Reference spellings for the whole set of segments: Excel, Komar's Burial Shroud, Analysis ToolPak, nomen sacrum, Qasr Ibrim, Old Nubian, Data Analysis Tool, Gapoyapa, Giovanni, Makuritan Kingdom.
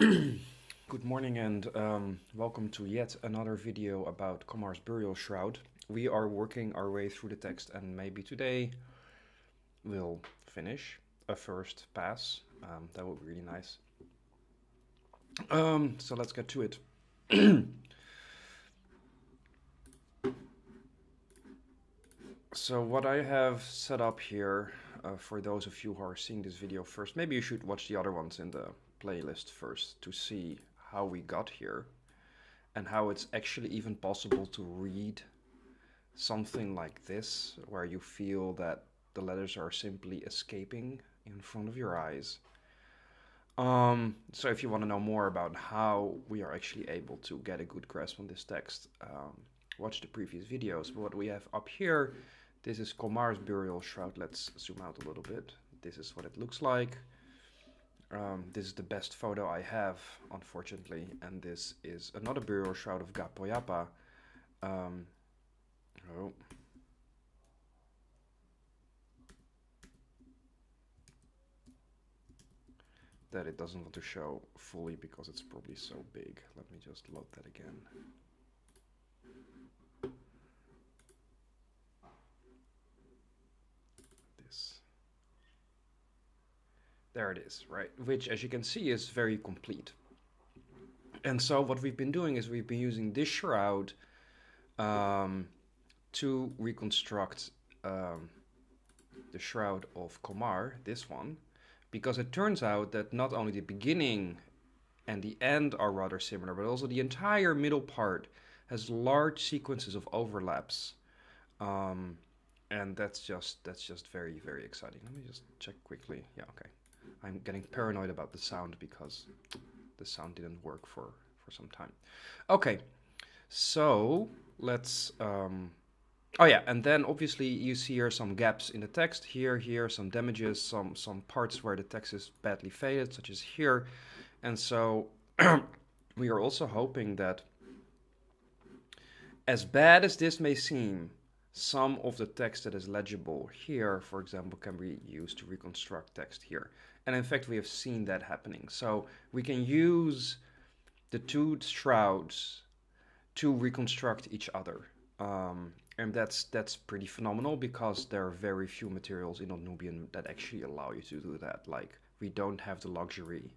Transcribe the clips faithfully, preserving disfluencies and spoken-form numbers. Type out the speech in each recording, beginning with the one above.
Good morning and um, welcome to yet another video about Komar's Burial Shroud. We are working our way through the text and maybe today we'll finish a first pass. Um, that would be really nice. Um, so let's get to it. So what I have set up here, uh, for those of you who are seeing this video first, maybe you should watch the other ones in the playlist first to see how we got here and how it's actually even possible to read something like this, where you feel that the letters are simply escaping in front of your eyes. Um, so if you want to know more about how we are actually able to get a good grasp on this text, um, watch the previous videos. But what we have up here, this is Komar's Burial Shroud. Let's zoom out a little bit. This is what it looks like. Um, this is the best photo I have, unfortunately, and this is another burial shroud of Gapoyapa. Um, oh. That it doesn't want to show fully because it's probably so big. Let me just load that again. There it is, right? Which, as you can see, is very complete. And so what we've been doing is we've been using this shroud um, to reconstruct um, the shroud of Komar, this one, because it turns out that not only the beginning and the end are rather similar, but also the entire middle part has large sequences of overlaps. Um, and that's just, that's just very, very exciting. Let me just check quickly. Yeah, okay. I'm getting paranoid about the sound because the sound didn't work for, for some time. Okay, so let's... Um, oh yeah, and then obviously you see here some gaps in the text. Here, here, some damages, some, some parts where the text is badly faded, such as here. And so we are also hoping that, as bad as this may seem, some of the text that is legible here, for example, can be used to reconstruct text here. And in fact, we have seen that happening. So we can use the two shrouds to reconstruct each other. Um, and that's that's pretty phenomenal because there are very few materials in Old Nubian that actually allow you to do that. Like, we don't have the luxury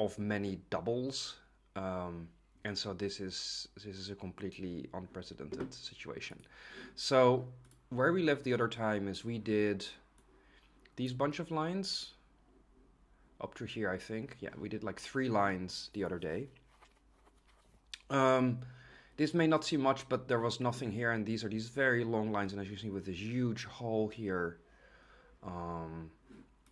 of many doubles. Um, And so this is this is a completely unprecedented situation. So where we left the other time is we did these bunch of lines up to here, I think. Yeah, we did like three lines the other day. Um, this may not seem much, but there was nothing here, and these are these very long lines, and as you see with this huge hole here, um,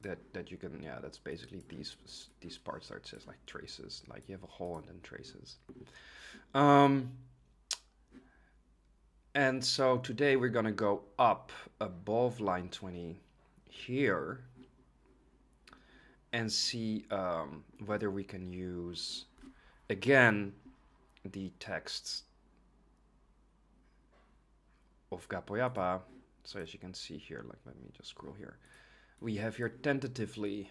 that that you can, yeah, that's basically these these parts that says like traces, like you have a hole and then traces. Um, and so today we're gonna go up above line twenty here and see um, whether we can use again the texts of Gapoyapa. So as you can see here, like let me just scroll here. We have here tentatively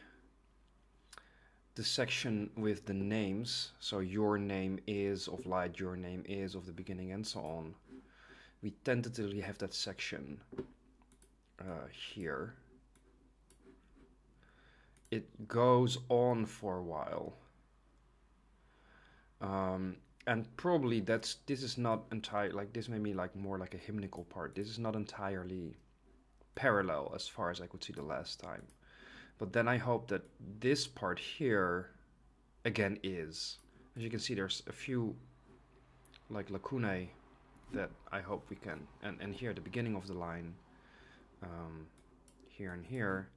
the section with the names. So your name is of light, your name is of the beginning, and so on. We tentatively have that section uh, here. It goes on for a while. Um, and probably that's, this is not entire, like this may be like more like a hymnical part. This is not entirely parallel as far as I could see the last time, but then I hope that this part here again is, as you can see there's a few like lacunae that I hope we can, and, and here at the beginning of the line, um, here and here,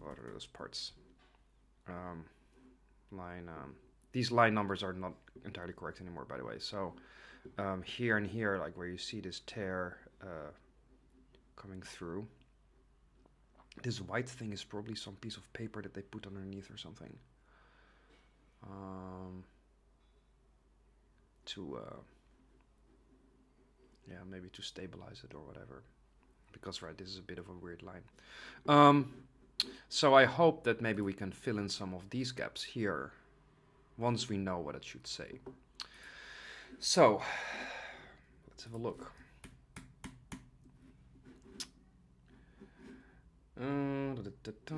what are those parts, um, line, um, these line numbers are not entirely correct anymore, by the way, so um, here and here, like where you see this tear uh, coming through. This white thing is probably some piece of paper that they put underneath or something. Um, to, uh, yeah, maybe to stabilize it or whatever. Because, right, this is a bit of a weird line. Um, so I hope that maybe we can fill in some of these gaps here once we know what it should say. So let's have a look. Uh, da, da, da, da.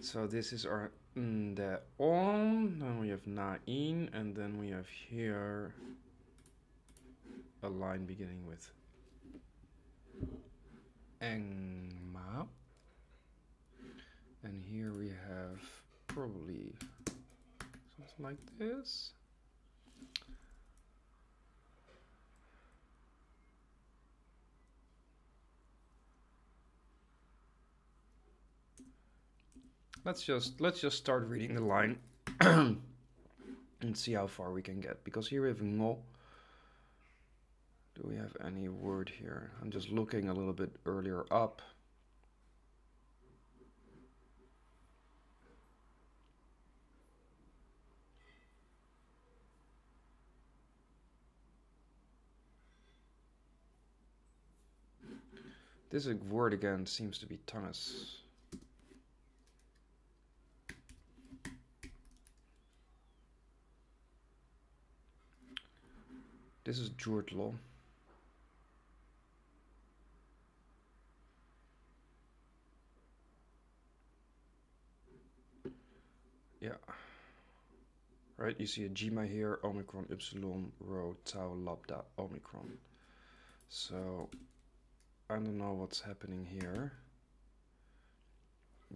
So this is our the on, then we have na'in, and then we have here a line beginning with engma, and here we have probably something like this. Let's just let's just start reading the line and see how far we can get, because here we have ngo. Do we have any word here? I'm just looking a little bit earlier up. This word again seems to be Tunis. This is Jurtlo. Yeah. Right, you see a Jima here, Omicron, Ypsilon, Rho, Tau, Lambda, Omicron. So, I don't know what's happening here.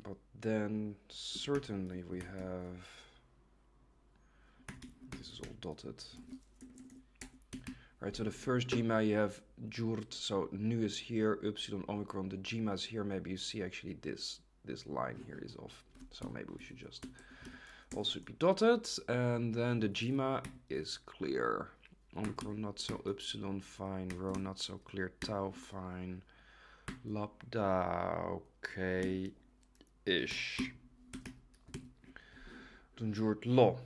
But then, certainly we have... This is all dotted. Right, so the first Jima you have Jurt, so Nu is here, Upsilon, Omicron, the Jima is here, maybe you see actually this this line here is off, so maybe we should just also be dotted, and then the Jima is clear, Omicron not so, Upsilon fine, Rho not so clear, Tau fine, Lambda okay-ish, then Jurt Lo.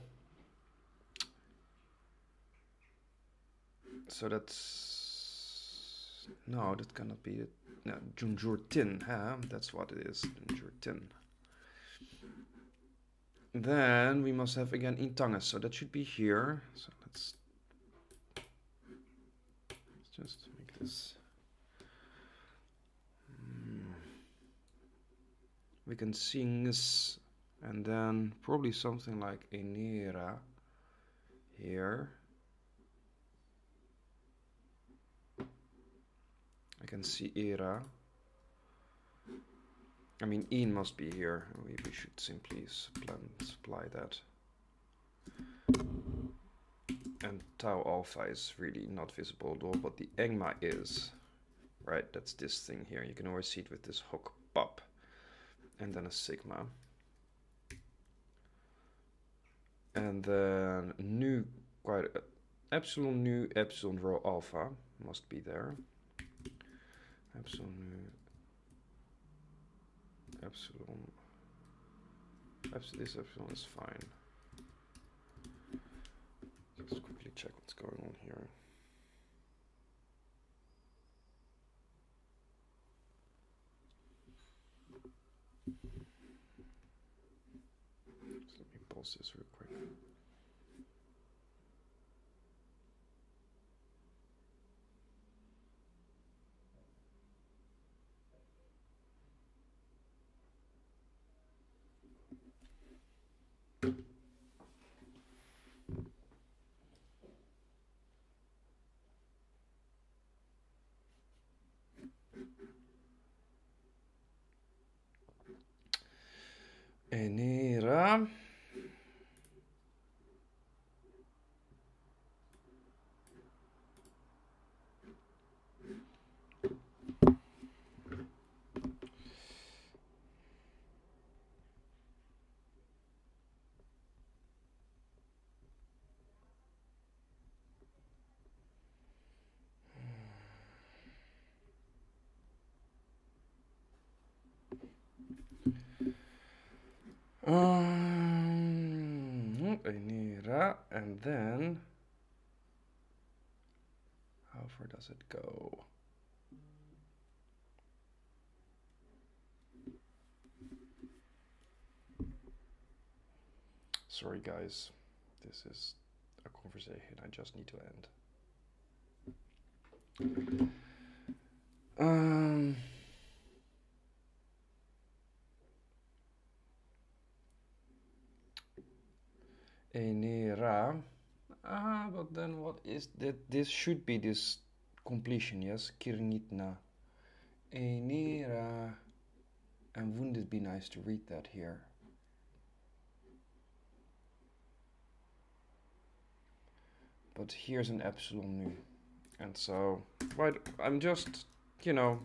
So that's no, that cannot be it. No, Junjurtin, huh? That's what it is, Junjurtin. Then we must have again Intanges, so that should be here. So let's, let's just make this. Hmm. We can sing this, and then probably something like Enera here. I can see era. I mean, in must be here. We, we should simply supply that. And tau alpha is really not visible at all, but the engma is. Right, that's this thing here. You can always see it with this hook pop. And then a sigma. And then nu, quite a, epsilon nu, epsilon rho alpha must be there. Epsilon, epsilon, epsilon, this epsilon is fine. Let's quickly check what's going on here. Just let me pause this real quick. Enera. Um, Enera, and then how far does it go? Sorry guys, this is a conversation I just need to end. Um... Enera. Ah, but then what is that? This should be this completion, yes? Kirnitna. Enera. And wouldn't it be nice to read that here? But here's an epsilon nu. And so, right, I'm just, you know,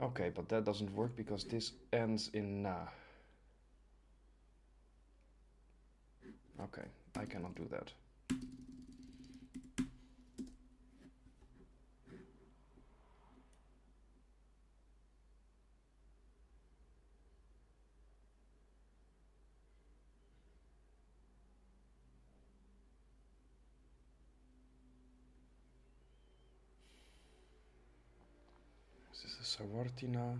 okay, but that doesn't work because this ends in na. Okay, I cannot do that. This is Sawartina.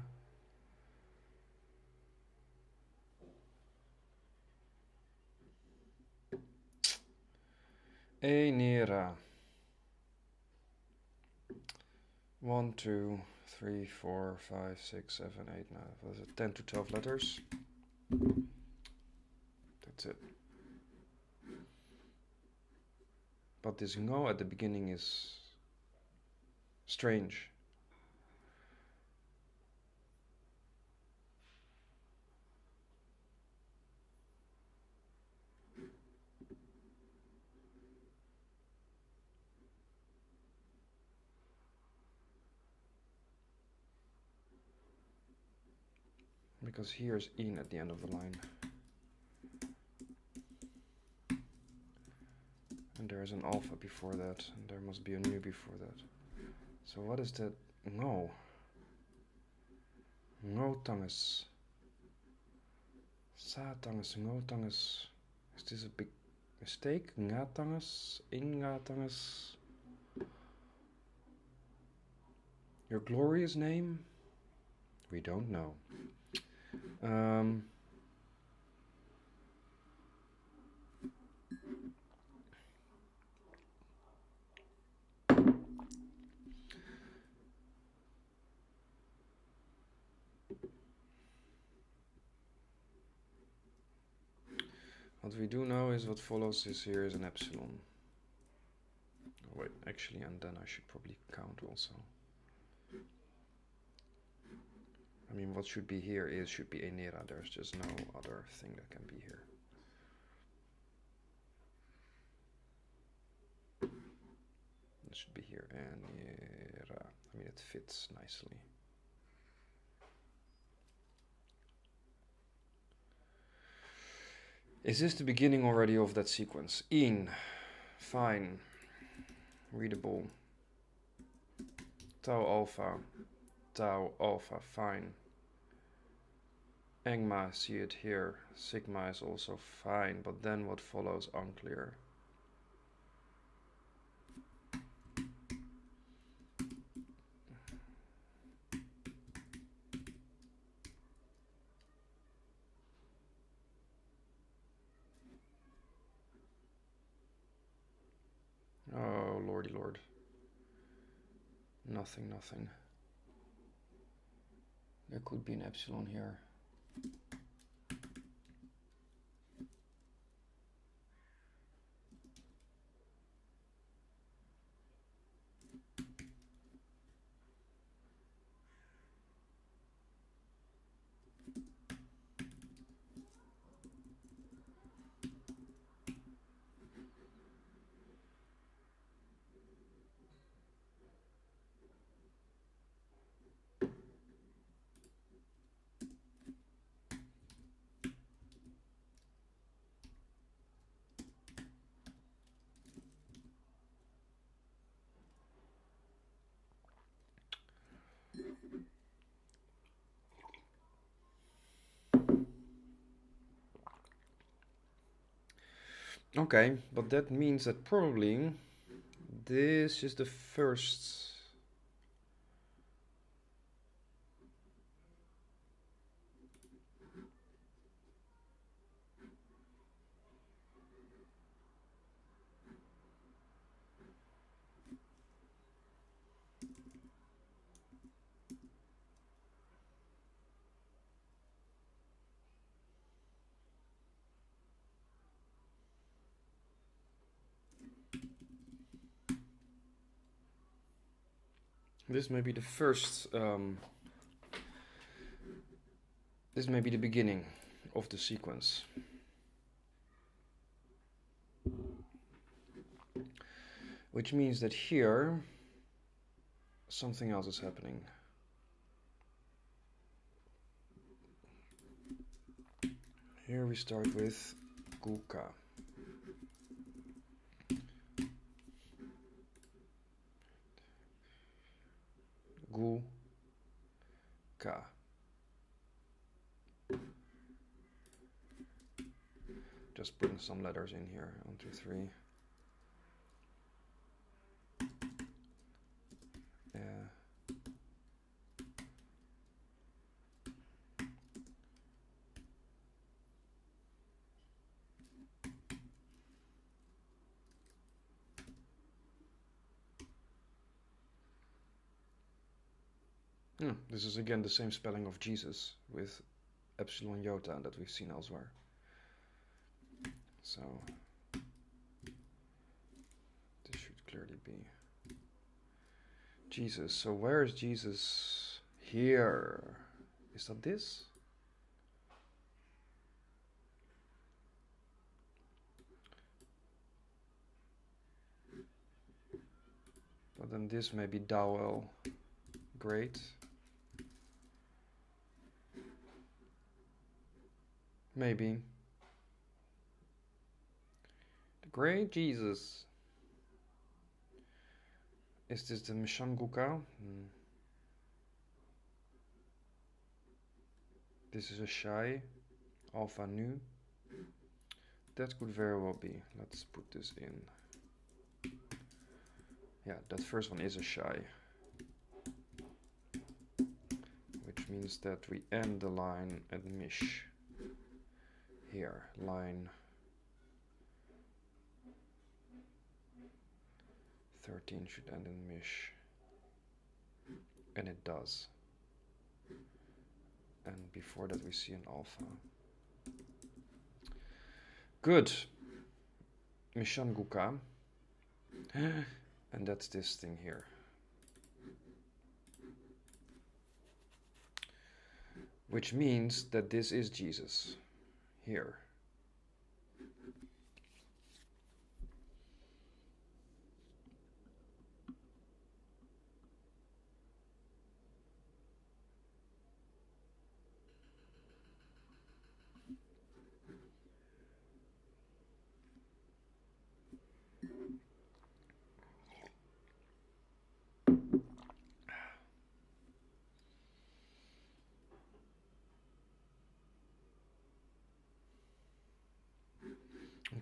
Enera. One, two, three, four, five, six, seven, eight, nine. Was it ten to twelve letters? That's it. But this no at the beginning is strange. Because here's in at the end of the line. And there is an alpha before that, and there must be a nu before that. So what is that? No. No tangus. Sa tangus, no tangus. Is this a big mistake? Nga tangus, in nga tangus. Your glorious name? We don't know. Um, what we do know is what follows is here is an epsilon. Oh, wait, actually, and then I should probably count also. I mean, what should be here is should be Enera. There's just no other thing that can be here. It should be here, Enera. I mean, it fits nicely. Is this the beginning already of that sequence? In, fine, readable. Tau alpha. Tau, alpha, fine. Engma, see it here. Sigma is also fine, but then what follows, unclear. Oh, lordy lord. Nothing, nothing. There could be an epsilon here. Okay, but that means that probably this is the first. This may be the first, um, this may be the beginning of the sequence. Which means that here, something else is happening. Here we start with Guka. Guka. Just putting some letters in here. One, two, three. Yeah. Hmm. This is again the same spelling of Jesus with epsilon iota that we've seen elsewhere. So this should clearly be Jesus. So where is Jesus here? Is that this? But then this may be Dowel. Great. Maybe. The great Jesus. Is this the Mishan Guka? Hmm. This is a Shai. Alpha Nu. That could very well be. Let's put this in. Yeah, that first one is a Shai. Which means that we end the line at Mish. Here, line thirteen should end in Mish, and it does. And before that we see an alpha. Good. Mishan Guka. And that's this thing here. Which means that this is Jesus. Here.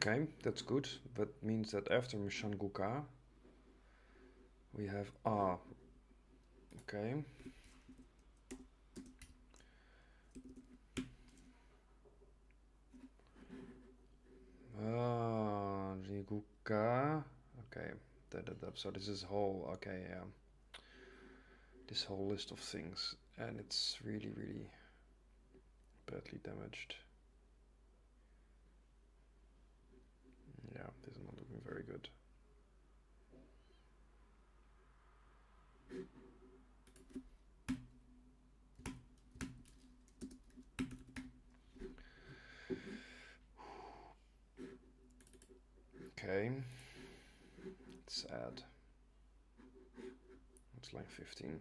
Okay, that's good. That means that after Mishan Guka, we have Ah. Okay. Ah, Guka. Okay. So this is whole. Okay, yeah. This whole list of things, and it's really, really badly damaged. Yeah, this is not looking very good. Okay. It's sad. It's like fifteen.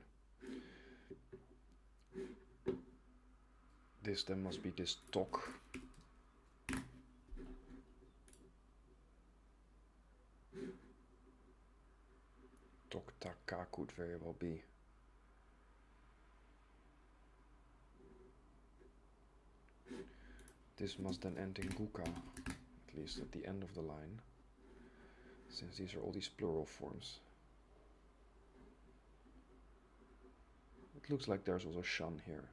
This then must be this Tok. Toktaka could very well be. This must then end in Guka, at at least at the end of the line, since these are all these plural forms. It looks like there's also shan here.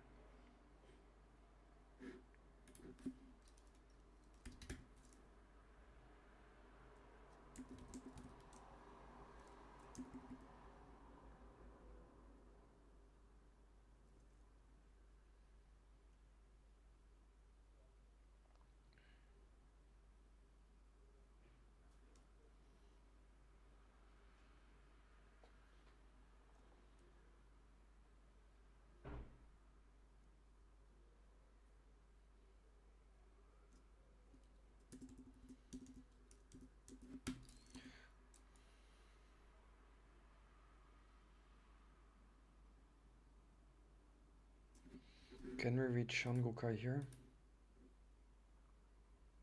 Can we read Shangokai here?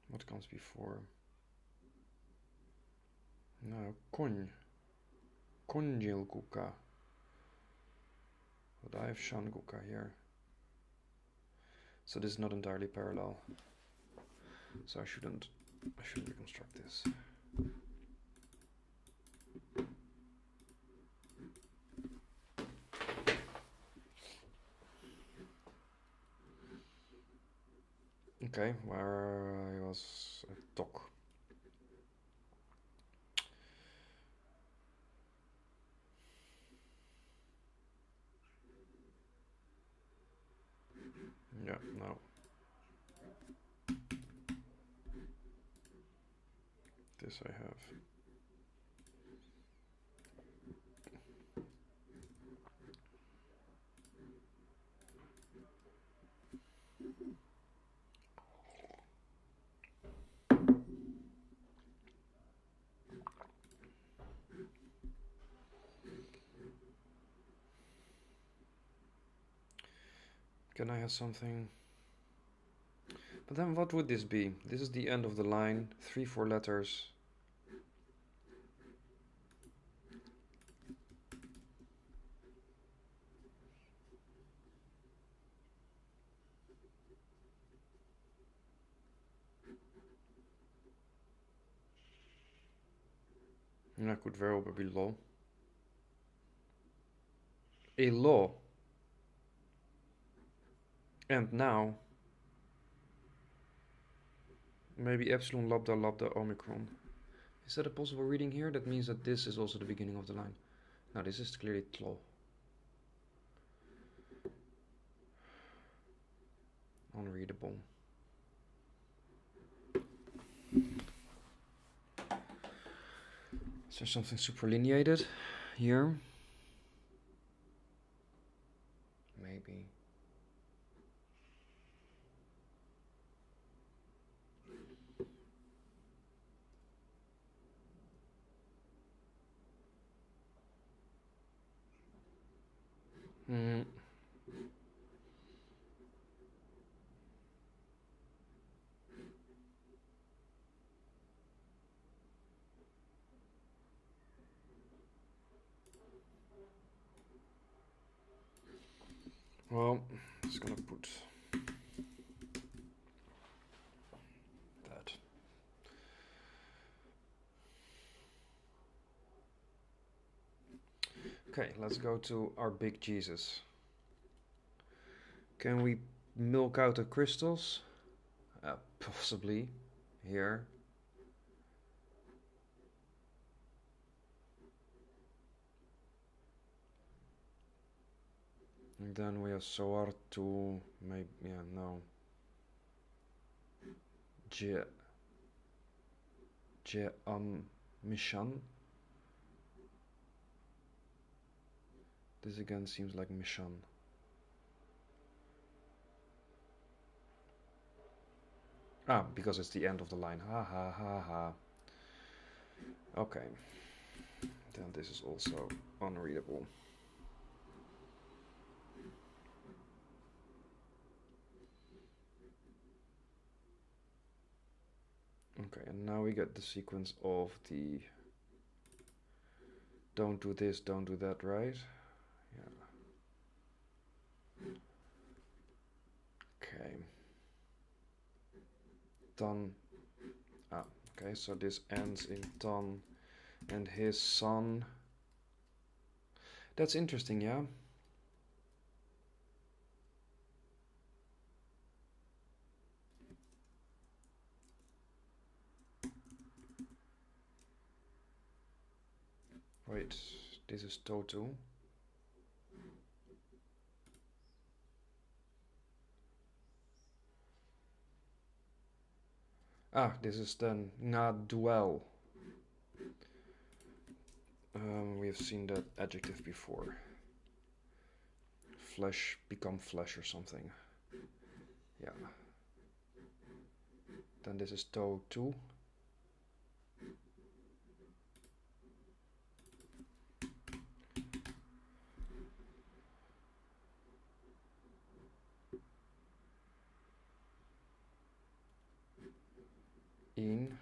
What comes before? No, Kon. Konjilguka. But I have Shangokai here. So this is not entirely parallel. So I shouldn't, I should reconstruct this. Okay, where I was at Tok. Yeah, no. This I have. Can I have something? But then what would this be? This is the end of the line, three, four letters. And that could very well be law. A law. And now, maybe epsilon, lambda, lambda, omicron. Is that a possible reading here? That means that this is also the beginning of the line. Now this is clearly tlo. Unreadable. Is there something superlineated here? Maybe. Mm. Well, it's gonna put that. Okay, let's go to our big Jesus. Can we milk out the crystals? Uh, possibly. Here. And then we have Soar to maybe, yeah, no. Je. Je um, Mishan. This again seems like Mishan. Ah, because it's the end of the line. Ha ha ha ha. Okay. Then this is also unreadable. Okay, and now we get the sequence of the don't do this, don't do that, right? Okay. Done. Ah. Okay, so this ends in Tan and his son. That's interesting, yeah. Wait, this is total. Ah, this is then Naduel. Um, we have seen that adjective before. Flesh, become flesh or something. Yeah. Then this is Totu. In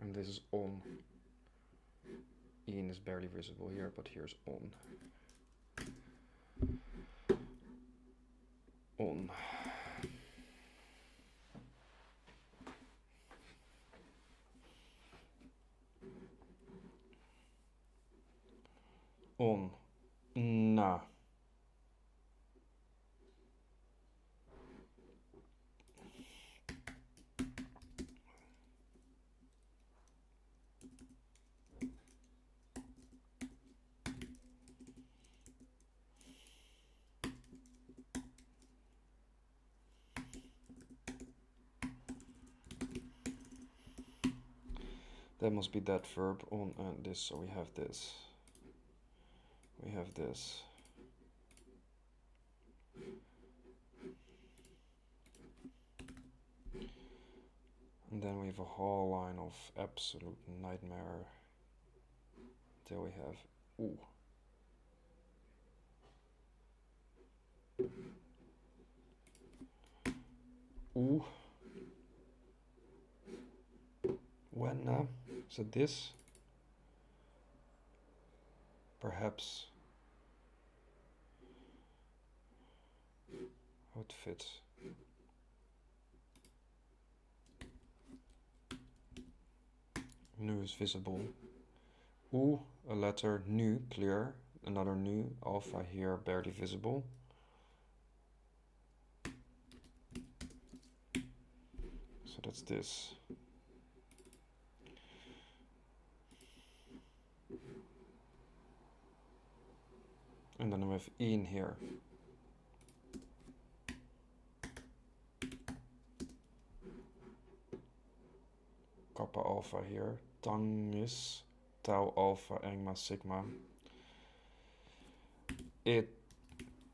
and this is on. In is barely visible here, but here's on. On. On na that must be that verb on and this, so we have this. We have this. And then we have a whole line of absolute nightmare until we have ooh. Ooh. When uh, so this perhaps outfit. Nu is visible. Oeh, a letter nu, clear. Another nu, alpha here, barely visible. So that's this. And then we have in here. Kappa alpha here, tangis, tau alpha, engma sigma. It,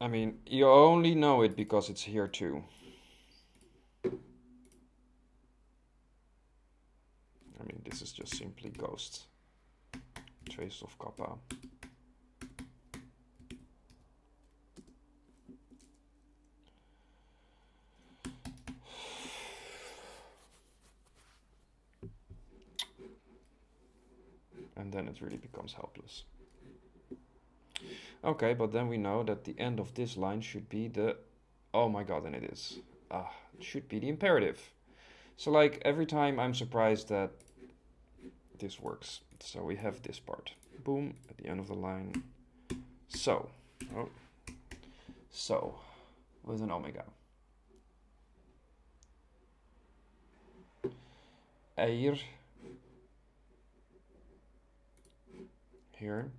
I mean, you only know it because it's here too. I mean, this is just simply ghost, trace of kappa. And then it really becomes helpless. Okay, but then we know that the end of this line should be the... Oh my god, and it is. Ah, it should be the imperative. So like, every time I'm surprised that this works. So we have this part. Boom, at the end of the line. So. Oh. So. With an omega. Eir. Here,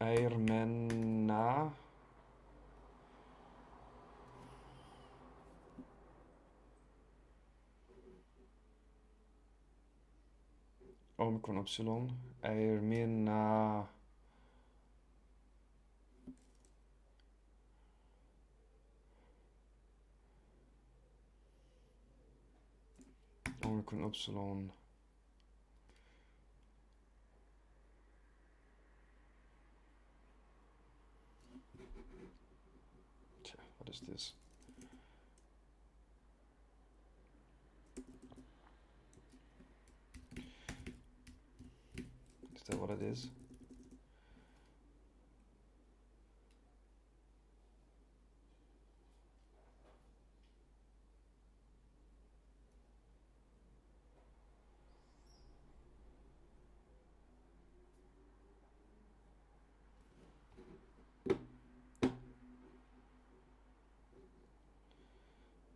Eirmena, Omicron Epsilon, Eirmena, Omicron Epsilon. What is this? that is.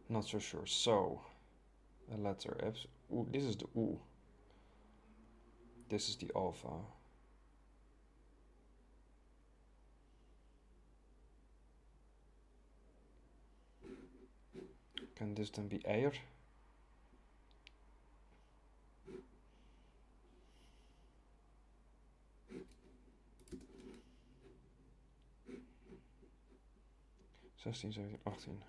Not so sure. So a letter F. Ooh, this is the U. This is the alpha. Can this then be air? sixteen, seventeen, eighteen.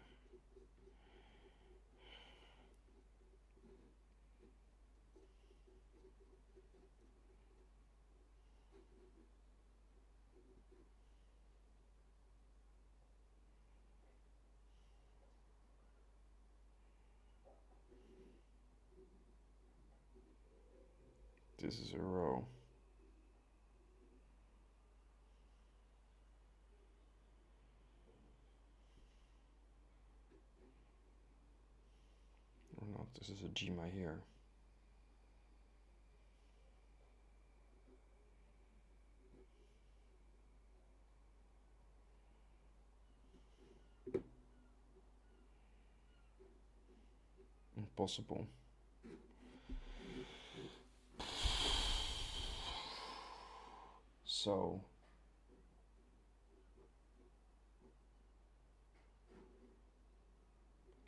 This is a row. Or not, this is a Gema here. Impossible. So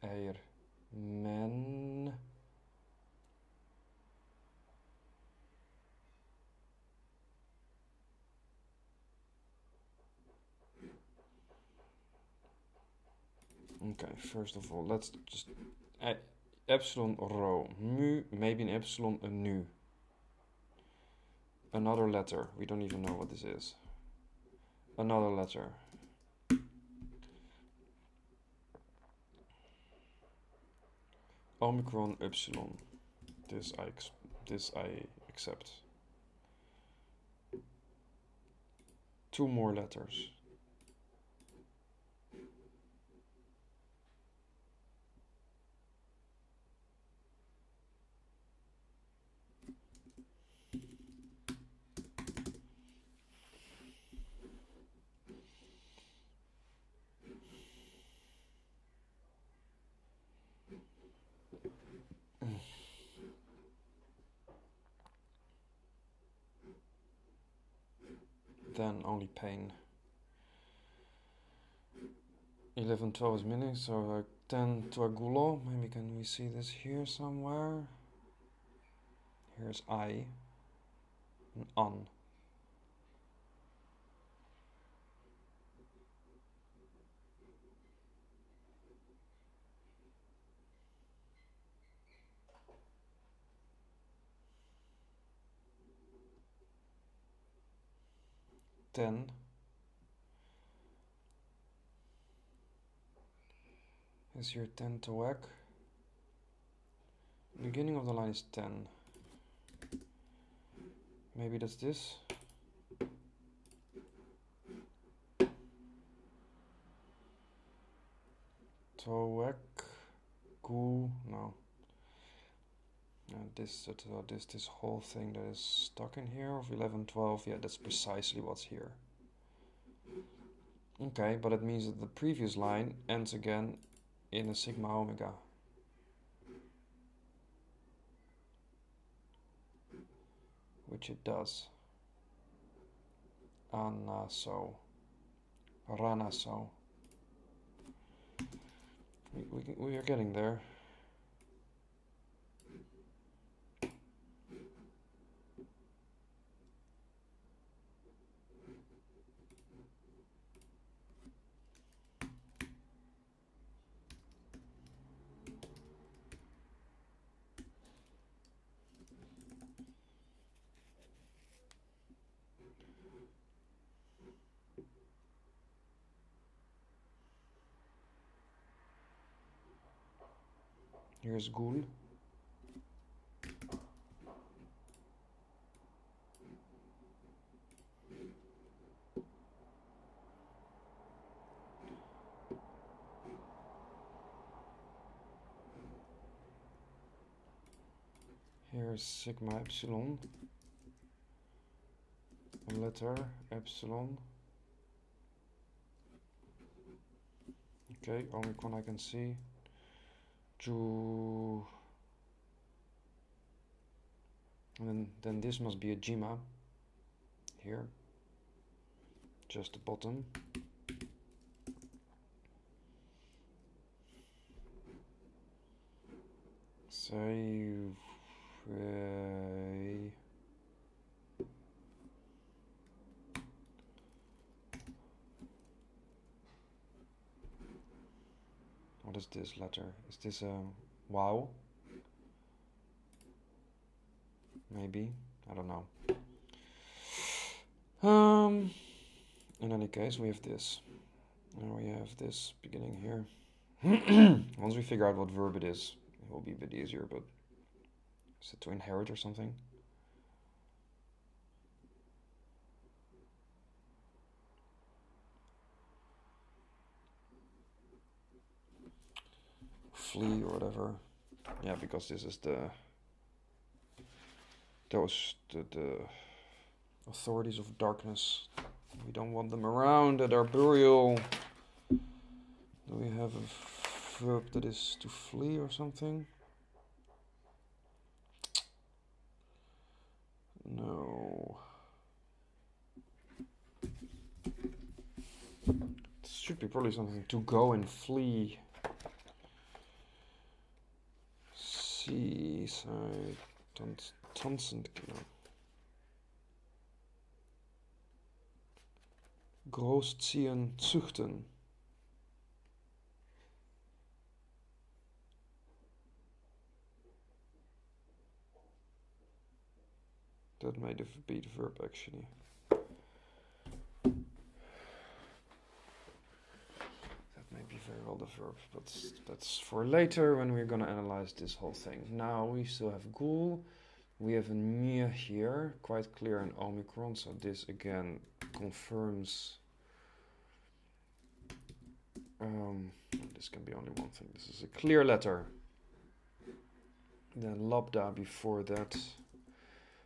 air men okay, first of all let's just uh, epsilon rho mu, maybe an epsilon, a nu. Another letter. We don't even know what this is. Another letter. Omicron epsilon. This I this I accept. Two more letters. Then only pain. eleven, twelve is meaning, so like ten to a gulo. Maybe can we see this here somewhere? Here's I and on. Ten. Is here ten to whack. Beginning of the line is ten. Maybe that's this. To whack. Goo. No. And this, uh, this, this whole thing that is stuck in here of eleven, twelve, yeah, that's precisely what's here. Okay, but it means that the previous line ends again in a sigma omega. Which it does. Anaso. Ranaso. We, we, we are getting there. Here's ghoul. Here's sigma epsilon, a letter epsilon. Okay, omicron I can see. Ju, and then, then this must be a gamma here, just the bottom. So uh, what is this letter? Is this a wow? Maybe, I don't know. Um, in any case, we have this. Now we have this beginning here. Once we figure out what verb it is, it will be a bit easier, but is it to inherit or something? Flee or whatever. Yeah, because this is the those the, the authorities of darkness. We don't want them around at our burial. Do we have a verb that is to flee or something? No. It should be probably something to go and flee. Seaside Tanzend Kingdom. Großziehen, züchten. That may be the verb actually. That may be very well the verb, but that's for later when we're gonna analyze this whole thing. Now we still have ghoul, we have a mia here, quite clear in omicron, so this again confirms. Um, this can be only one thing. This is a clear letter. Then lambda before that.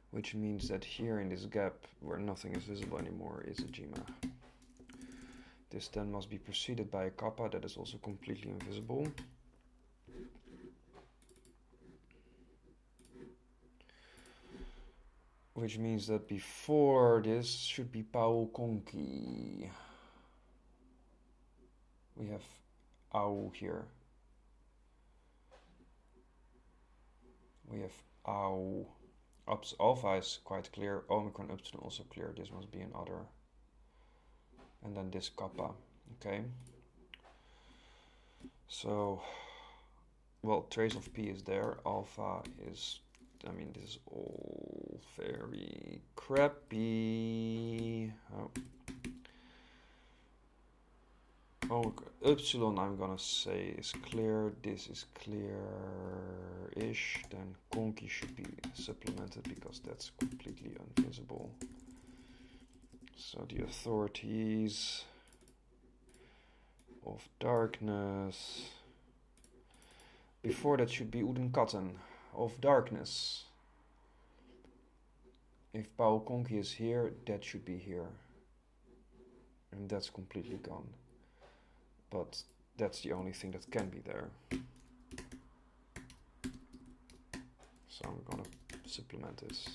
Which means that here in this gap, where nothing is visible anymore, is a gamma. This then must be preceded by a kappa that is also completely invisible. Which means that before this should be Pau Conki. We have Au here. We have Au. Ups alpha is quite clear, omicron upsilon also clear, this must be an other. And then this kappa, okay. So, well, trace of P is there, alpha is, I mean, this is all very crappy. Oh, oh upsilon I'm gonna say is clear, this is clear. Ish, then conky should be supplemented because that's completely invisible. So the authorities of darkness. Before that should be Udenkatten of darkness. If Pau Conky is here, that should be here. And that's completely gone. But that's the only thing that can be there. So I'm gonna supplement this.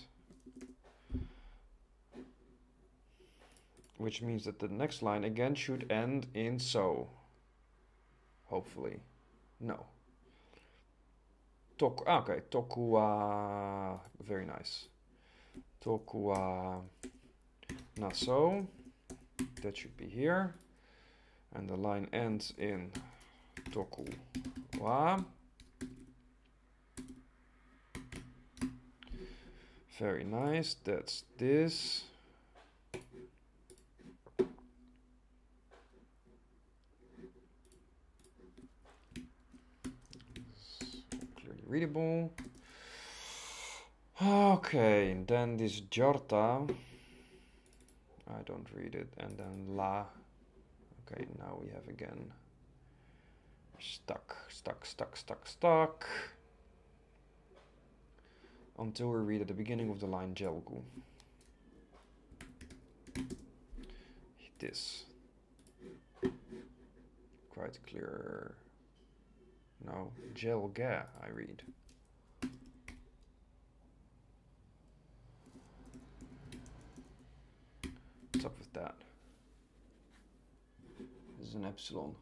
Which means that the next line again should end in so. Hopefully. No. Toku, ah, okay, Tokua, very nice. Tokua Naso. That should be here. And the line ends in Toku wa. Very nice, that's this. Clearly readable. Okay, and then this Jarta. I don't read it. And then La. Okay, now we have again stuck, stuck, stuck, stuck, stuck. until we read at the beginning of the line Jelgu. This. Quite clear. No, Jelga, I read. What's up with that? This is an epsilon.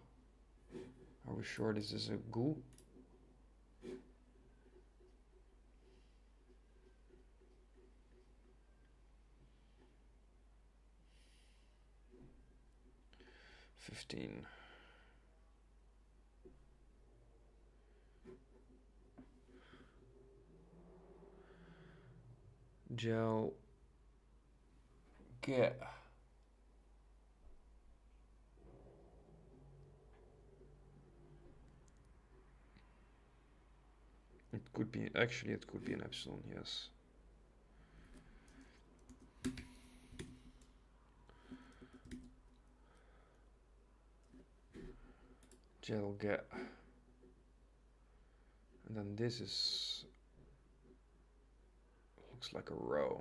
Are we sure this is a goo? Fifteen. Gel. Get. It could be, actually it could be an epsilon, yes. Gel get. And then this is, looks like a row.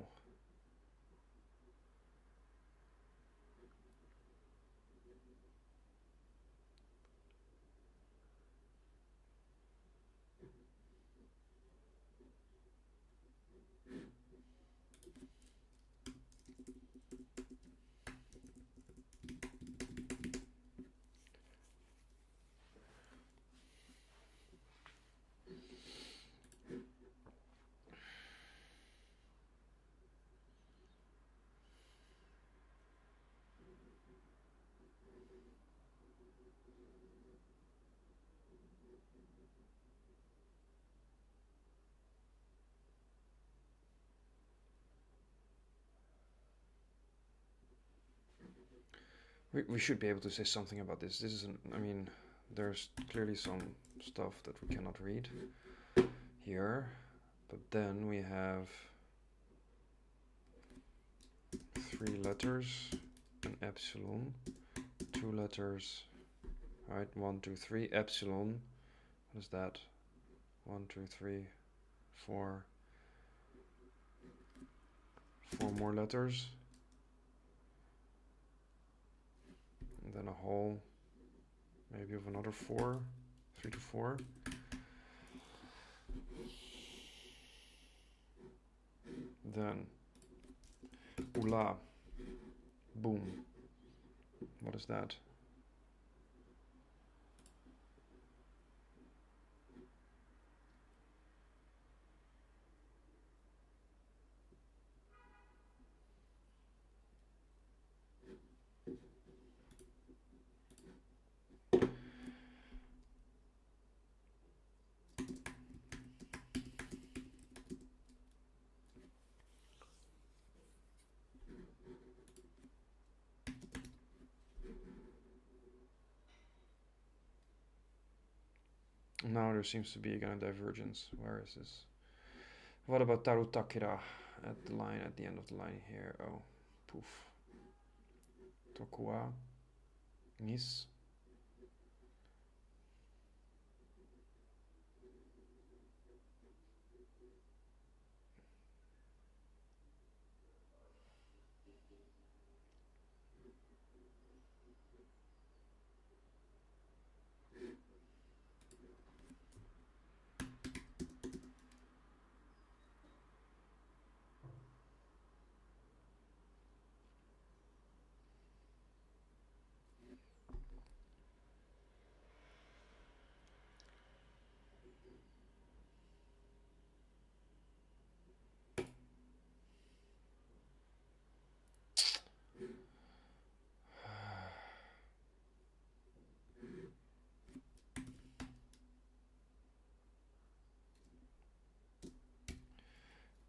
We should be able to say something about this. This is, an, I mean, there's clearly some stuff that we cannot read here, but then we have three letters, an epsilon, two letters, right? One, two, three, epsilon. What is that? One, two, three, four, four more letters. And then a whole, maybe of another four, three to four. Then, Ula, boom. What is that? Now there seems to be again a divergence. Where is this? What about Tarutakira at the line, at the end of the line here? Oh, poof. Tokua, Nis.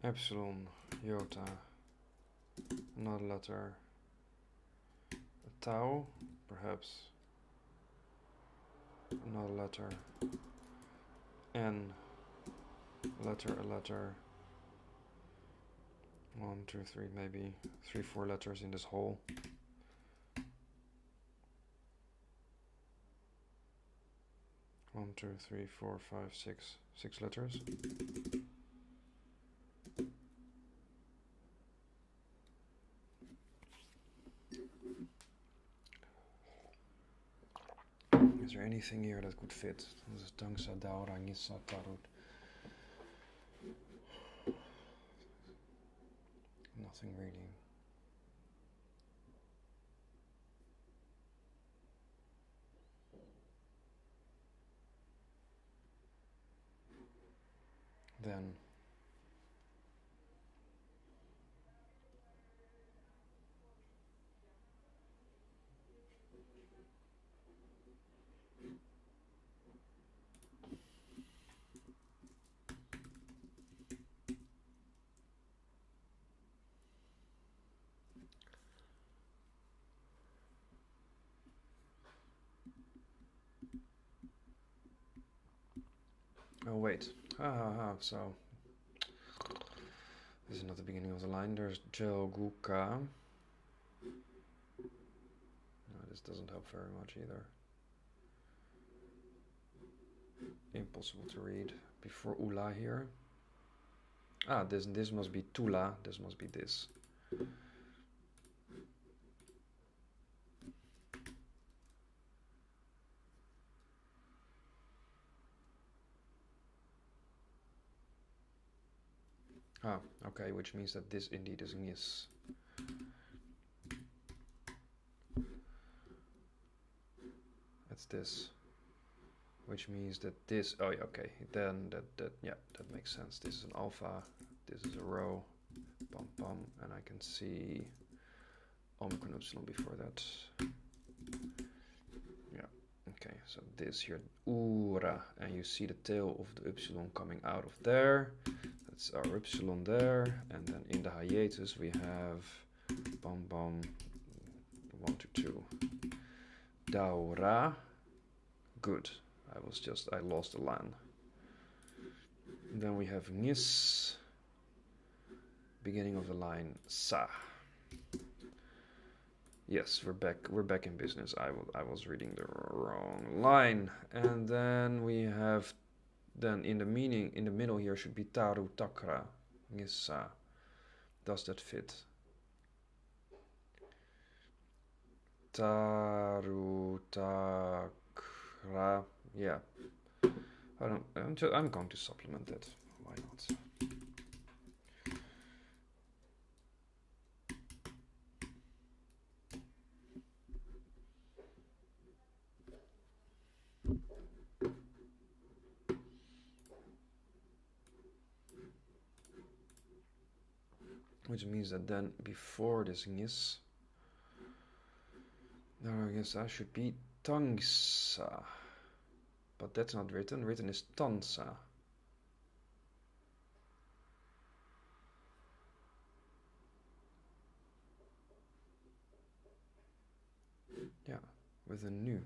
Epsilon, iota, another letter, a tau, perhaps, another letter, n, letter, a letter, one, two, three, maybe three, four letters in this hole. One, two, three, four, five, six, six letters. anything here that could fit. There's tangsa daura, nitsa, tarot. Nothing really. Then oh wait, ha ha ha, so this is not the beginning of the line, there's Jelguka. No, this doesn't help very much either. Impossible to read. Before Ula here. Ah, this, this must be Tula, this must be this. Ah, okay, which means that this indeed is Ngis. That's this. Which means that this, oh yeah, okay, then that, that, yeah, that makes sense. This is an alpha, this is a row, pom pom, and I can see omicron epsilon before that. Yeah, okay, so this here, ura, and you see the tail of the epsilon coming out of there. It's our epsilon there, and then in the hiatus we have bom bom one to two daura. Good, I was just I lost the line. And then we have ngis, beginning of the line sa. Yes, we're back. We're back in business. I was I was reading the wrong line, and then we have. Then in the meaning, in the middle here should be Taru Takra, Ngissa. Does that fit? Taru Takra, yeah. I don't, I'm, just, I'm going to supplement that, why not? Which means that then before this ngis, no, I guess I should be tangsa, but that's not written. Written is tansa. Yeah, with a nu.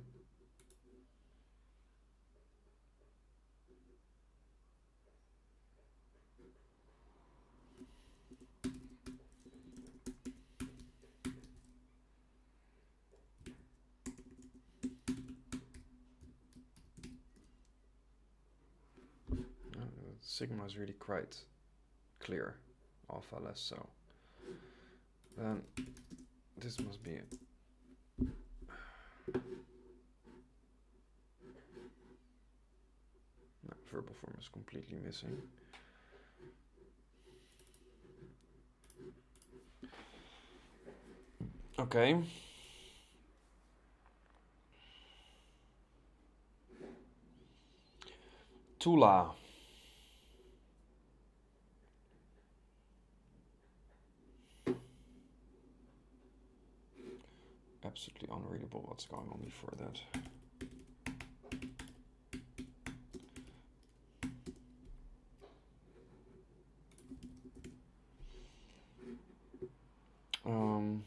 Sigma is really quite clear, alpha less so. Then this must be it. No, verbal form is completely missing. Okay. Tula. Absolutely unreadable what's going on before that. Um,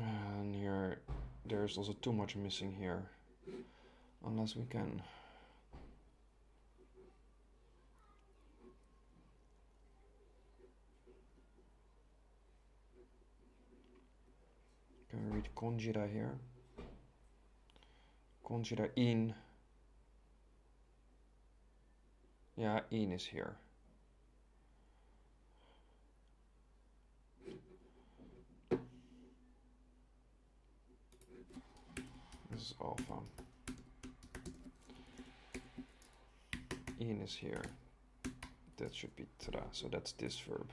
And here, there's also too much missing here. Unless we can... Can we read Conjira here? Conjira in... Yeah, in is here. This is all fun. In is here. That should be tra, so that's this verb.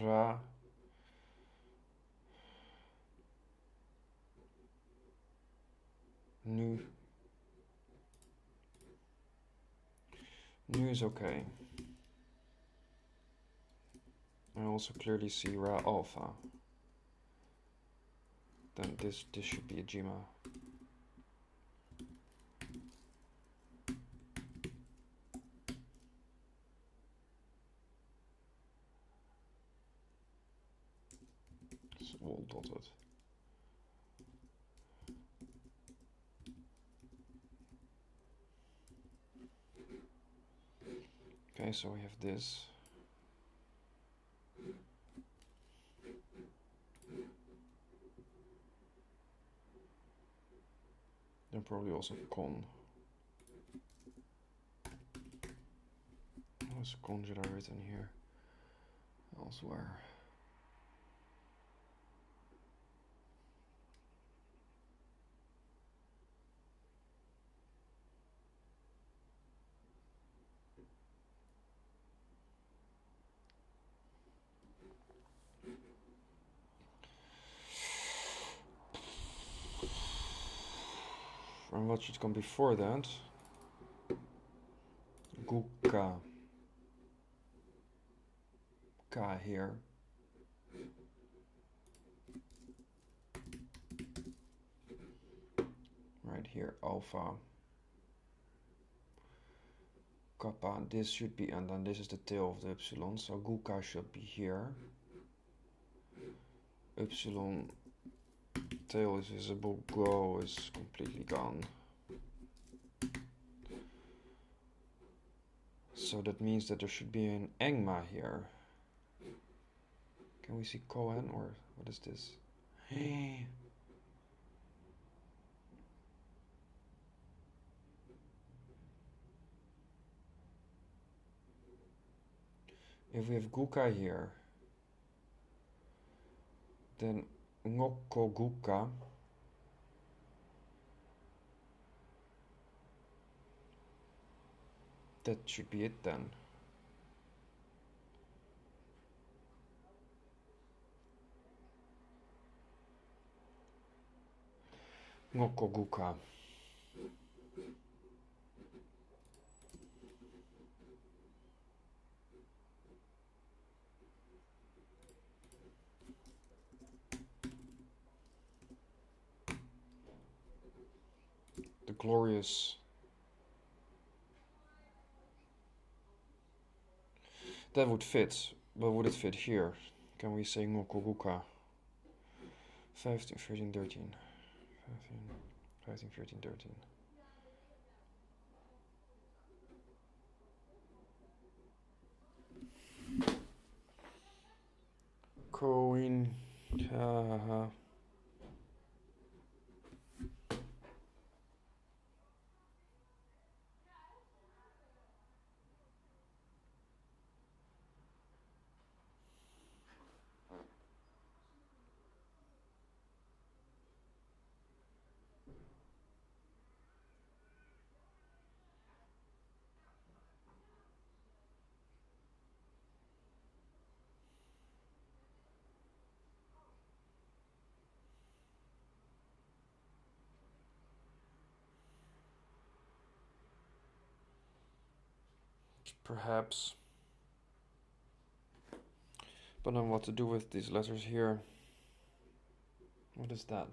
Ra. Nu. Nu is okay. I also clearly see Ra alpha. Then this this should be a jima. Wall dotted. Okay, so we have this. Then probably also con. What's conjura written here? Elsewhere. And what should come before that? Guka. Ka here. Right here, alpha. Kappa, this should be, and then this is the tail of the epsilon, so guka should be here. Epsilon. Tail is visible, go is completely gone. So that means that there should be an engma here. Can we see Cohen or what is this? Hey. If we have Guka here, then Ngokoguka that should be it then. Ngokoguka. Glorious. That would fit, but would it fit here? Can we say Ngokoguka? fifteen, thirteen, thirteen. fifteen, thirteen, thirteen. Coin. Uh, Perhaps Don't know what to do with these letters here. What is that?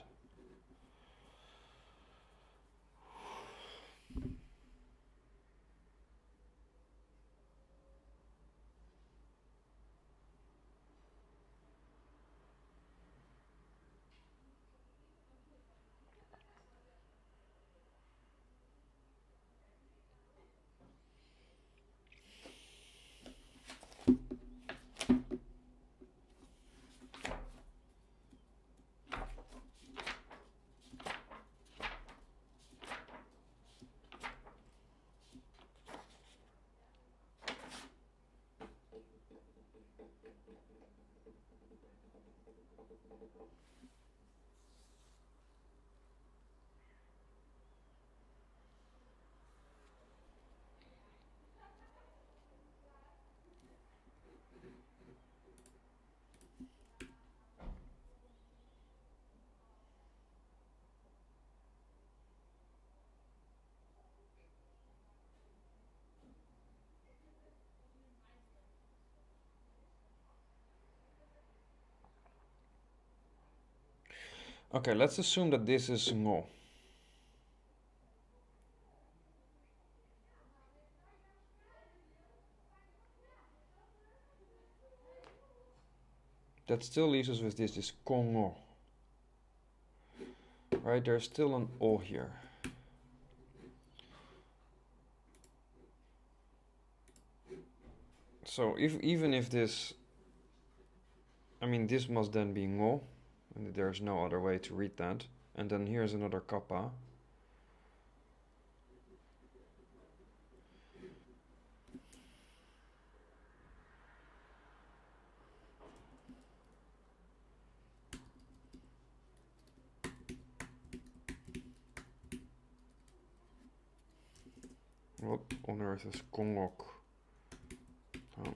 Okay, let's assume that this is Ngo. That still leaves us with this, this Kongo. Right, there's still an O here. So if even if this, I mean this must then be Ngo. And there's no other way to read that. And then here's another kappa. What on earth is Kongok? Oh.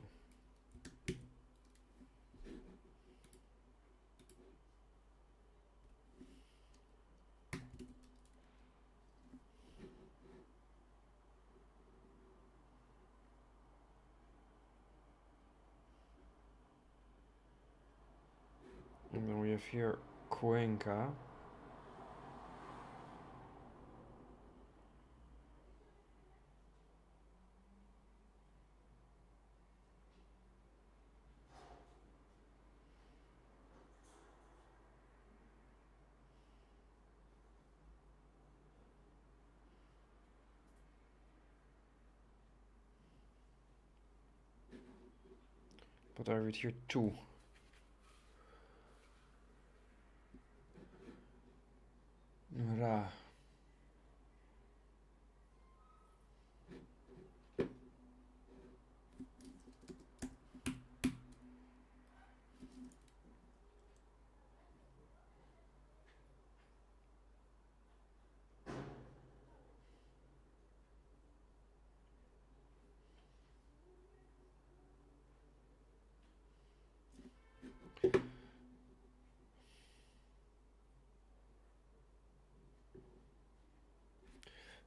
Here, Cuenca. But I read here two. Ra.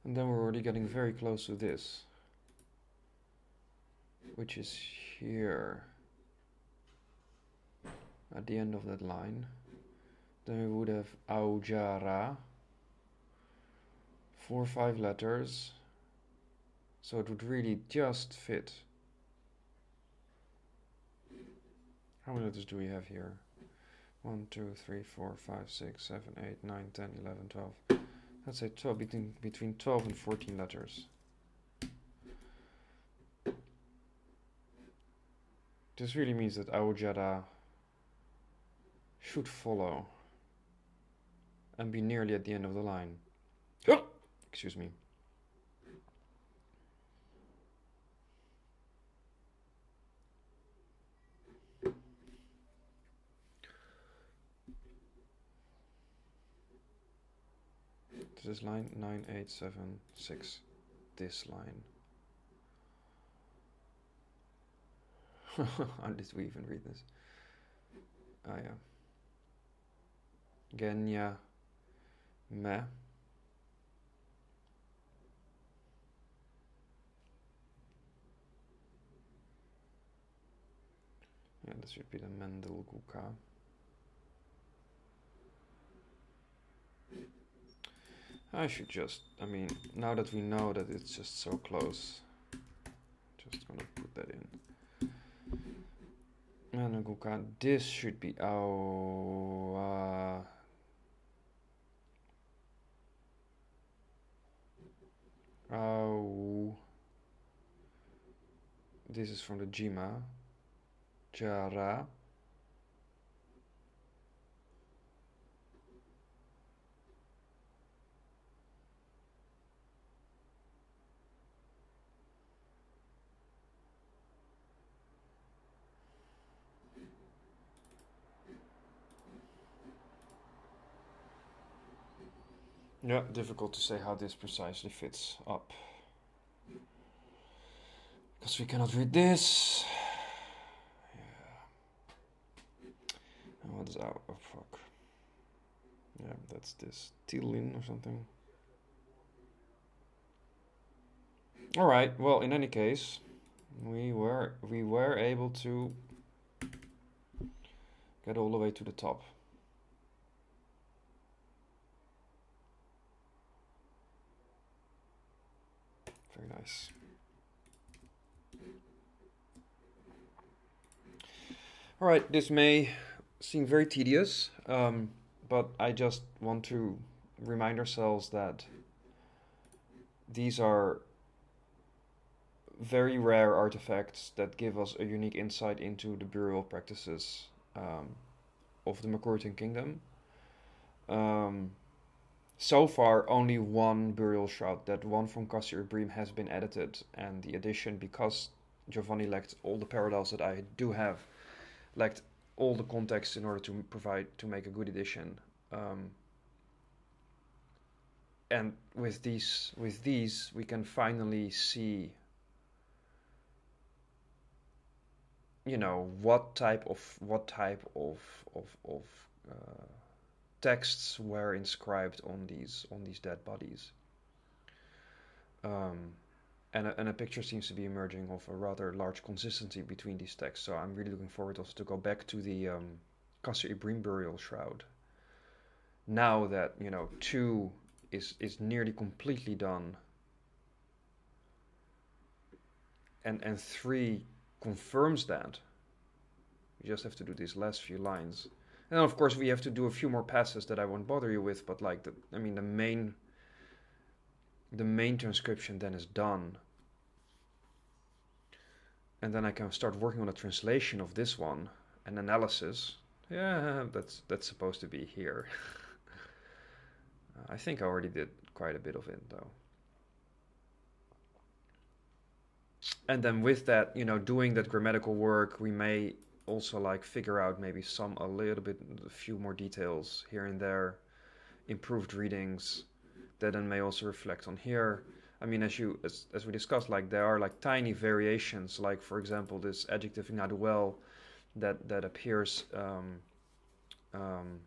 And then we're already getting very close to this, which is here at the end of that line. Then we would have Aujara, four or five letters, so it would really just fit. How many letters do we have here? one, two, three, four, five, six, seven, eight, nine, ten, eleven, twelve. Let's say twelve, between, between twelve and fourteen letters. This really means that Aujara should follow and be nearly at the end of the line. Oh! Excuse me. This line nine eight seven six, this line. How did we even read this? Ah, yeah. Genya me. Yeah, this should be the Mendel Guka. I should just, I mean, now that we know that it's just so close, just gonna put that in. Managuka, this should be, oh, uh, oh, this is from the Jima, Jara. Yeah, difficult to say how this precisely fits up. Because we cannot read this. Yeah. And what is our, oh fuck. Yeah, that's this Tilin or something. Alright, well in any case, we were we were able to get all the way to the top. Very nice. All right, this may seem very tedious, um, but I just want to remind ourselves that these are very rare artifacts that give us a unique insight into the burial practices um, of the Makuritan Kingdom. Um, So far, only one burial shroud, that one from Qasr Ibrim, has been edited, and the addition, because Giovanni lacked all the parallels that I do have, lacked all the context in order to provide to make a good edition. Um, and with these, with these, we can finally see, you know, what type of what type of of of. Uh, texts were inscribed on these on these dead bodies, um, and a, and a picture seems to be emerging of a rather large consistency between these texts. So I'm really looking forward also to go back to the um, Qasr Ibrim burial shroud. Now that you know two is is nearly completely done, and and three confirms that. You just have to do these last few lines. And of course, we have to do a few more passes that I won't bother you with, but like the, I mean, the main, the main transcription then is done, and then I can start working on a translation of this one, an analysis. Yeah, that's that's supposed to be here. I think I already did quite a bit of it though. And then with that, you know, doing that grammatical work, we may also like figure out maybe some a little bit a few more details here and there, improved readings that then may also reflect on here. I mean, as you as, as we discussed, like there are like tiny variations, like for example this adjective "inaduel" that that appears um, um,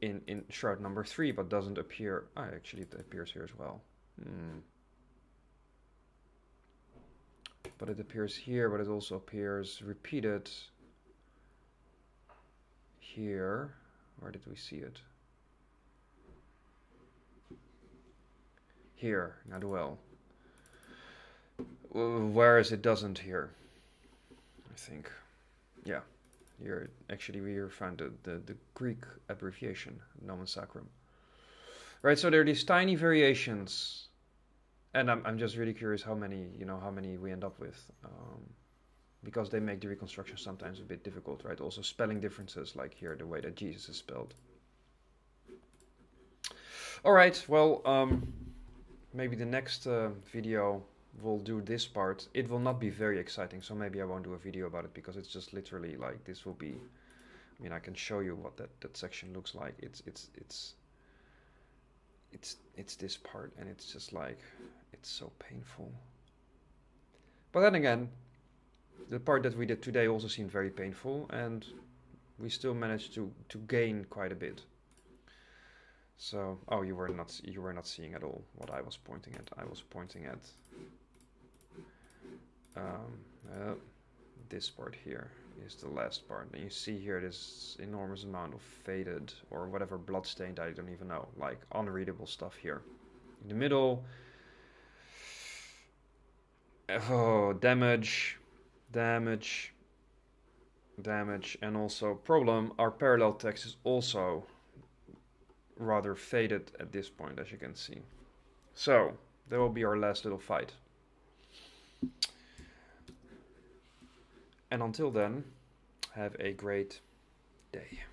in in shroud number three, but doesn't appear. Oh, actually, it appears here as well. Hmm. But it appears here, but it also appears repeated here. Where did we see it? Here, not well. Whereas it doesn't here, I think. Yeah, here actually we found the, the, the Greek abbreviation, nomen sacrum. Right, so there are these tiny variations. And I'm I'm just really curious how many you know how many we end up with, um, because they make the reconstruction sometimes a bit difficult, right? Also spelling differences, like here the way that Jesus is spelled. All right, well um, maybe the next uh, video will do this part. It will not be very exciting, so maybe I won't do a video about it because it's just literally like this will be. I mean, I can show you what that that section looks like. It's it's it's. It's it's this part, and it's just like it's so painful. But then again, the part that we did today also seemed very painful, and we still managed to to gain quite a bit. So, oh, you were not you were not seeing at all what I was pointing at. I was pointing at um, uh, this part here. is the last part. And you see here this enormous amount of faded or whatever bloodstained, I don't even know, like unreadable stuff here. In the middle, oh, damage, damage, damage, and also problem, our parallel text is also rather faded at this point, as you can see. So that will be our last little fight. And until then, have a great day.